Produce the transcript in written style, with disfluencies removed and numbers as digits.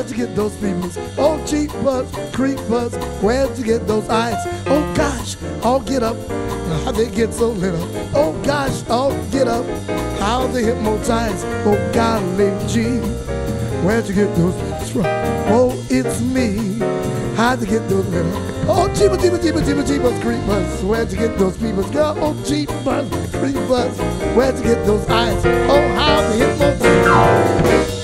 Where'd you get those fingers? Oh, Jeepers Creepers, where'd you get those eyes? Oh gosh, I'll get up, how'd they get so lit up? Oh gosh, I'll get up, how they hypnotize? Oh golly gee, where'd you get those fingers from? Oh, it's me, how'd you get those lit up? Oh, Jeepers, Jeepers, Jeepers, Jeepers, Jeepers, Creepers, where'd you get those Creepers? Girl, oh, Jeepers, Creepers, where'd you get those eyes? Oh, how the hypnotize?